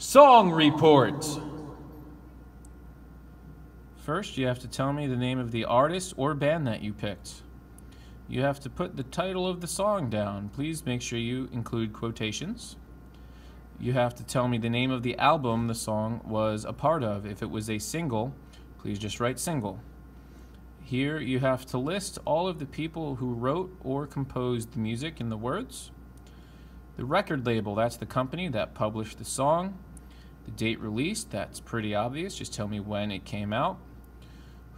Song reports. First, you have to tell me the name of the artist or band that you picked. You have to put the title of the song down. Please make sure you include quotations. You have to tell me the name of the album the song was a part of. If it was a single, please just write single. Here you have to list all of the people who wrote or composed the music and the words. The record label, that's the company that published the song. The date released, that's pretty obvious. Just tell me when it came out.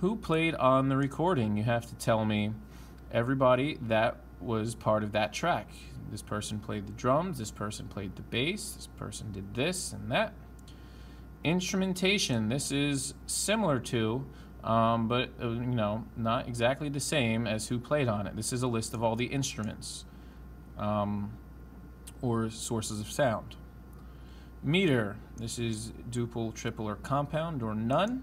Who played on the recording? You have to tell me everybody that was part of that track. This person played the drums, this person played the bass, this person did this and that. Instrumentation, this is similar to, but you know, not exactly the same as who played on it. This is a list of all the instruments or sources of sound. Meter, this is duple, triple, or compound, or none.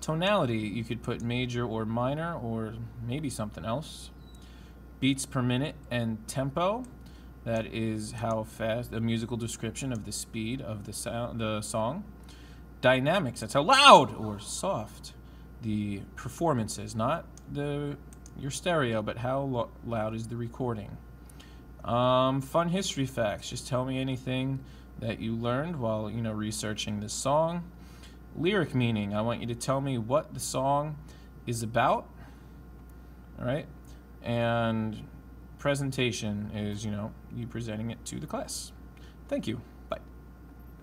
Tonality, you could put major or minor, or maybe something else. Beats per minute and tempo, that is how fast, a musical description of the speed of the sound, the song. Dynamics, that's how loud or soft the performance is, not your stereo, but how loud is the recording. Fun history facts, just tell me anything that you learned while researching this song. Lyric meaning, I want you to tell me what the song is about. All right, and presentation is, you presenting it to the class. Thank you.